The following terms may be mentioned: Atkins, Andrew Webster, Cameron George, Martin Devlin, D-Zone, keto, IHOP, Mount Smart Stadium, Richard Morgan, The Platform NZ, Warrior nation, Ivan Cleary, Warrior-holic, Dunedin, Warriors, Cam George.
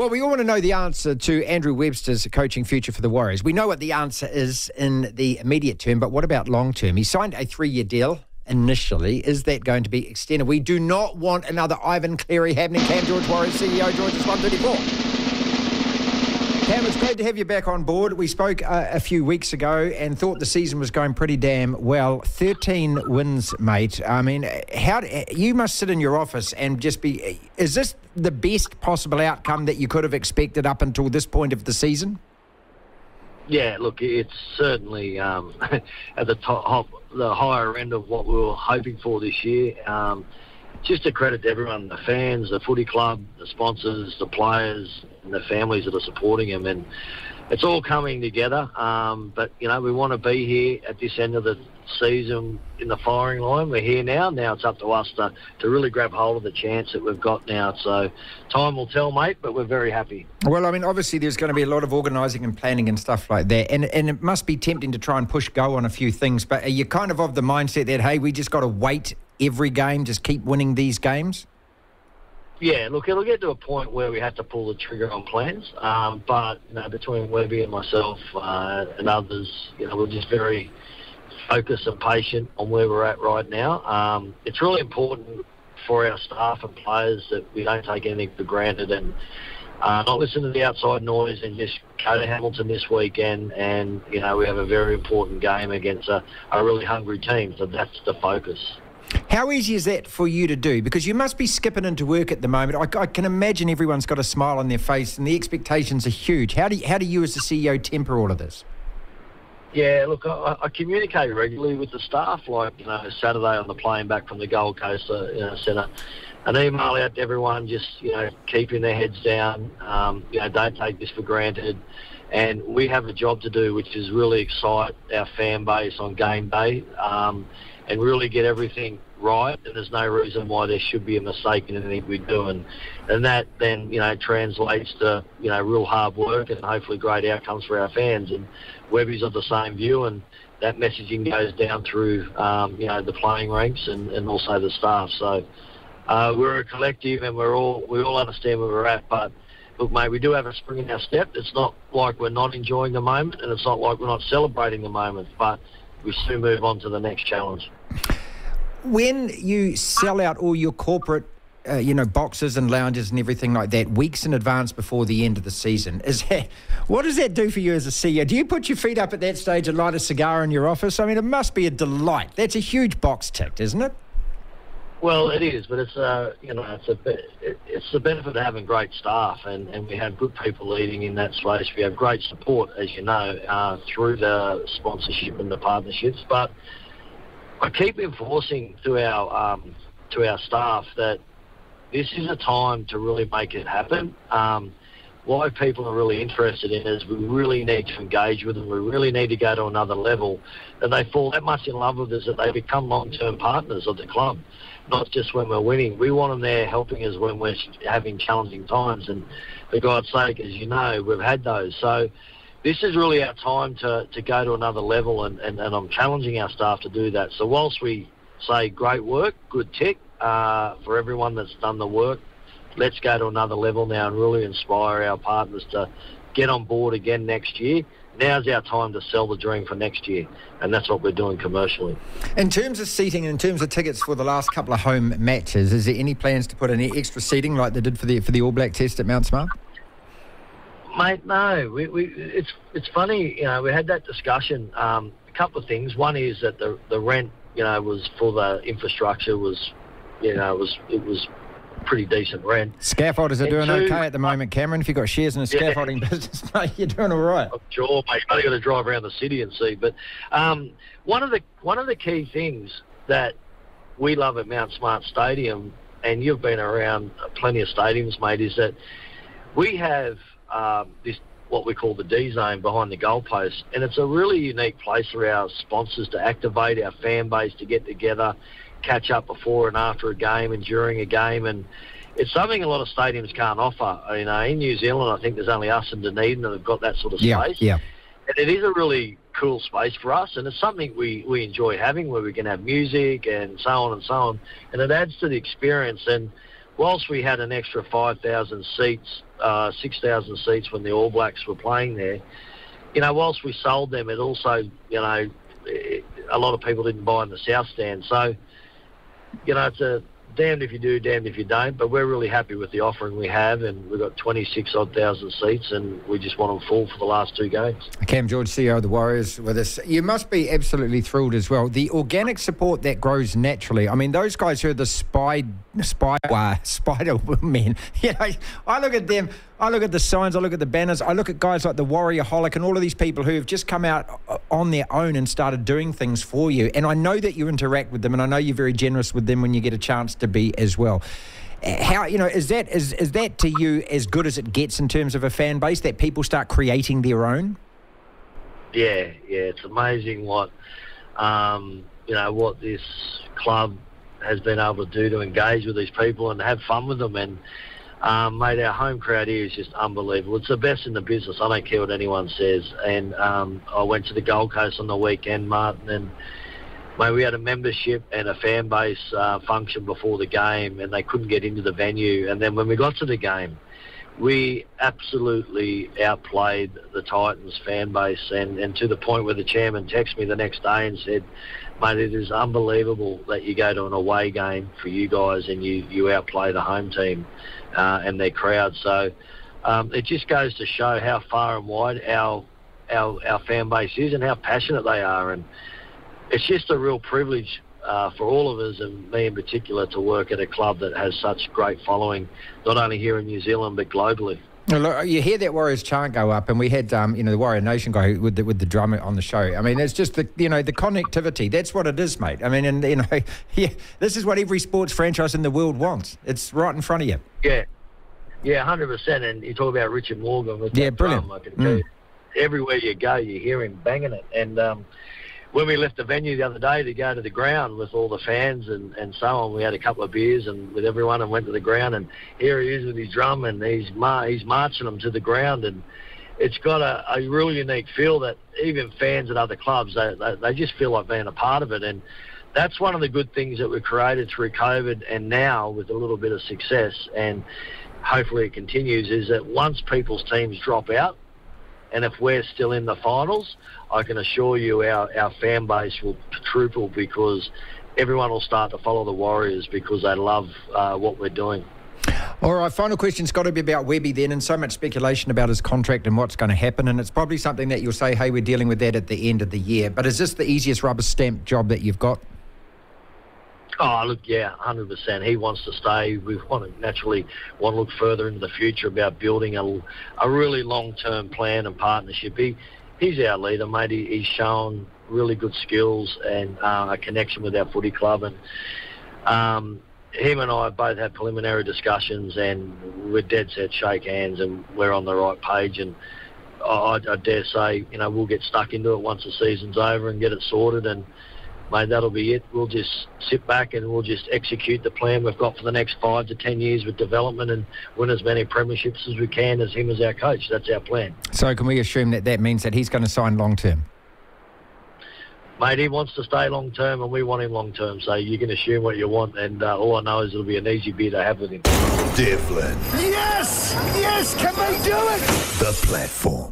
Well, we all want to know the answer to Andrew Webster's coaching future for the Warriors. We know what the answer is in the immediate term, but what about long term? He signed a 3-year deal initially. Is that going to be extended? We do not want another Ivan Cleary happening. Cam George, Warriors CEO, George's 134. Cam, it's great to have you back on board. We spoke a few weeks ago and thought the season was going pretty damn well. 13 wins, mate. I mean, how you must sit in your office and just be, is this the best possible outcome that you could have expected up until this point of the season? Yeah, look, it's certainly at the top, the higher end of what we were hoping for this year. Just a credit to everyone, the fans, the footy club, the sponsors, the players and the families that are supporting him. And it's all coming together. But, you know, we want to be here at this end of the season in the firing line. We're here now. Now it's up to us to really grab hold of the chance that we've got now. So time will tell, mate, but we're very happy. Well, I mean, obviously there's going to be a lot of organising and planning and stuff like that. And it must be tempting to try and push go on a few things. But are you kind of the mindset that, hey, we just got to wait every game, just keep winning these games? Yeah, look, it'll get to a point where we have to pull the trigger on plans. But, you know, between Webby and myself and others, you know, we're just very focused and patient on where we're at right now. It's really important for our staff and players that we don't take anything for granted and not listen to the outside noise and just go to Hamilton this weekend. And, you know, we have a very important game against a really hungry team, so that's the focus. How easy is that for you to do? Because you must be skipping into work at the moment. I can imagine everyone's got a smile on their face and the expectations are huge. How do you as the CEO temper all of this? Yeah, look, I communicate regularly with the staff. Like, you know, Saturday on the plane back from the Gold Coast, you know, sent an email out to everyone, just, you know, keeping their heads down. You know, don't take this for granted. And we have a job to do, which is really excite our fan base on game day and really get everything right. And there's no reason why there should be a mistake in anything we do. And that then, you know, translates to, you know, real hard work and hopefully great outcomes for our fans. And Webby's of the same view, and that messaging goes down through, you know, the playing ranks and also the staff. So we're a collective and we all understand where we're at, but look, mate, we do have a spring in our step. It's not like we're not enjoying the moment, and it's not like we're not celebrating the moment, but we soon move on to the next challenge. When you sell out all your corporate, you know, boxes and lounges and everything like that, weeks in advance before the end of the season, what does that do for you as a CEO? Do you put your feet up at that stage and light a cigar in your office? I mean, it must be a delight. That's a huge box ticked, isn't it? Well, it is, but it's you know, it's the benefit of having great staff, and we have good people leading in that space. We have great support, as you know, through the sponsorship and the partnerships. But I keep enforcing to our staff that this is a time to really make it happen. Why people are really interested in is we really need to engage with them. We really need to go to another level, and they fall that much in love with us that they become long-term partners of the club, not just when we're winning. We want them there helping us when we're having challenging times, and for God's sake, as you know, we've had those. So this is really our time to go to another level, and I'm challenging our staff to do that. So whilst we say great work, good tick for everyone that's done the work, let's go to another level now and really inspire our partners to get on board again next year. Now's our time to sell the dream for next year, and that's what we're doing commercially. In terms of seating and in terms of tickets for the last couple of home matches, is there any plans to put any extra seating like they did for the All Black Test at Mount Smart? Mate, no. It's funny, you know, we had that discussion. A couple of things. One is that the rent, you know, was for the infrastructure was, you know, it was pretty decent rent. Scaffolders are doing okay at the moment, Cameron. If you've got shares in a scaffolding business, mate, you're doing all right. I'm sure, mate. You've only got to drive around the city and see. But one of the key things that we love at Mount Smart Stadium, and you've been around plenty of stadiums, mate, is that we have this what we call the D-Zone behind the goalpost, and it's a really unique place for our sponsors to activate, our fan base to get together, catch up before and after a game and during a game, and it's something a lot of stadiums can't offer. You know, in New Zealand, I think there's only us and Dunedin that have got that sort of space. Yeah. And it is a really cool space for us, and it's something we enjoy having, where we can have music and so on and so on, and it adds to the experience. And whilst we had an extra 5,000 seats 6,000 seats when the All Blacks were playing there. You know, whilst we sold them, it also, you know, a lot of people didn't buy in the South Stand. So, you know, it's a damned if you do, damned if you don't. But we're really happy with the offering we have, and we've got 26,000 seats, and we just want them full for the last two games. Cam George, CEO of the Warriors, with us. You must be absolutely thrilled as well. The organic support that grows naturally. I mean, those guys who are the spider men. You know, I look at them. I look at the signs, I look at the banners, I look at guys like the Warrior-holic and all of these people who have just come out on their own and started doing things for you. And I know that you interact with them, and I know you're very generous with them when you get a chance to be as well. How, you know, is that to you as good as it gets in terms of a fan base, that people start creating their own? Yeah, it's amazing what, you know, what this club has been able to do to engage with these people and have fun with them. And mate, our home crowd here is just unbelievable. It's the best in the business. I don't care what anyone says. And I went to the Gold Coast on the weekend, Martin, and mate, we had a membership and a fan base function before the game, and they couldn't get into the venue. And then when we got to the game, we absolutely outplayed the Titans fan base, and to the point where the chairman texted me the next day and said, mate, it is unbelievable that you go to an away game for you guys and you outplay the home team and their crowd. So it just goes to show how far and wide our fan base is and how passionate they are. And it's just a real privilege for all of us, and me in particular, to work at a club that has such great following, not only here in New Zealand but globally. Look, you hear that Warriors chant go up, and we had, you know, the Warrior Nation guy with the drummer on the show. I mean, it's just the, you know, the connectivity. That's what it is, mate. I mean, and you know, yeah, this is what every sports franchise in the world wants. It's right in front of you. Yeah, 100%. And you talk about Richard Morgan with that brilliant drum. I can tell you, everywhere you go, you hear him banging it. And when we left the venue the other day to go to the ground with all the fans and so on, we had a couple of beers and with everyone and went to the ground, and here he is with his drum, and he's marching them to the ground. And it's got a real unique feel that even fans at other clubs, they just feel like being a part of it. And that's one of the good things that we created through COVID, and now with a little bit of success, and hopefully it continues, is that once people's teams drop out, and if we're still in the finals, I can assure you our fan base will quadruple, because everyone will start to follow the Warriors because they love what we're doing. All right, final question's got to be about Webby then, and so much speculation about his contract and what's going to happen, and it's probably something that you'll say, hey, we're dealing with that at the end of the year. But is this the easiest rubber stamp job that you've got? Oh, look, yeah, 100%. He wants to stay. We want to look further into the future about building a really long-term plan and partnership. He's our leader, mate. He's shown really good skills and a connection with our footy club. And him and I both had preliminary discussions, and we're dead set shake hands, and we're on the right page. And I dare say, you know, we'll get stuck into it once the season's over and get it sorted. And mate, that'll be it. We'll just sit back and we'll just execute the plan we've got for the next 5 to 10 years with development, and win as many premierships as we can as him as our coach. That's our plan. So can we assume that that means that he's going to sign long-term? Mate, he wants to stay long-term, and we want him long-term. So you can assume what you want, and all I know is it'll be an easy beer to have with him. Devlin. Yes! Yes! Can they do it? The platform.